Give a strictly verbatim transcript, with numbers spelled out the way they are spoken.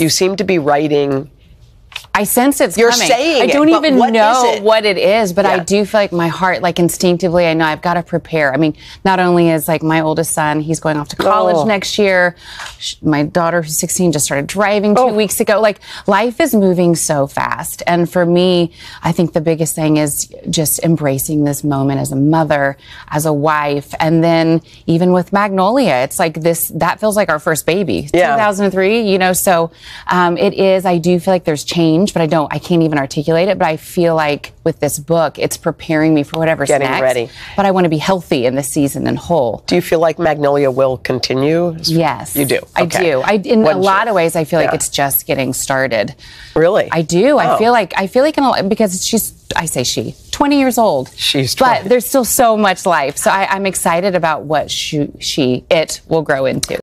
You seem to be writing. I sense it's You're coming. Saying I don't it, even what know it? What it is, but yeah. I do feel like my heart, like instinctively, I know I've got to prepare. I mean, not only is like my oldest son, he's going off to college oh. next year. My daughter, who's sixteen, just started driving two oh. weeks ago. Like life is moving so fast. And for me, I think the biggest thing is just embracing this moment as a mother, as a wife. And then even with Magnolia, it's like this, that feels like our first baby, yeah. two thousand three, you know? So um, it is, I do feel like there's change. But I don't, I can't even articulate it. But I feel like with this book, it's preparing me for whatever's next. Getting ready. But I want to be healthy in this season and whole. Do you feel like Magnolia will continue? Yes. You do? I okay. do. I, in Wouldn't a lot you? Of ways, I feel yeah. like it's just getting started. Really? I do. Oh. I feel like, I feel like in a, because she's, I say she, twenty years old. She's twenty. But there's still so much life. So I, I'm excited about what she, she, it will grow into.